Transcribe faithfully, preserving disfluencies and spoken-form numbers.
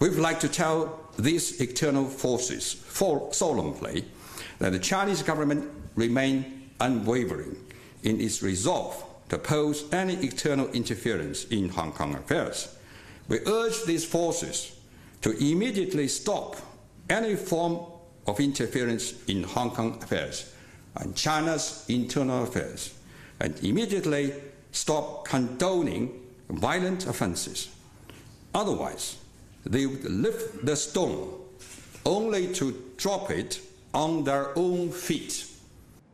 We would like to tell these external forces for solemnly that the Chinese government remain unwavering in its resolve to oppose any external interference in Hong Kong affairs. We urge these forces to immediately stop any form of interference in Hong Kong affairs and China's internal affairs, and immediately stop condoning violent offenses. Otherwise, they would lift the stone only to drop it on their own feet.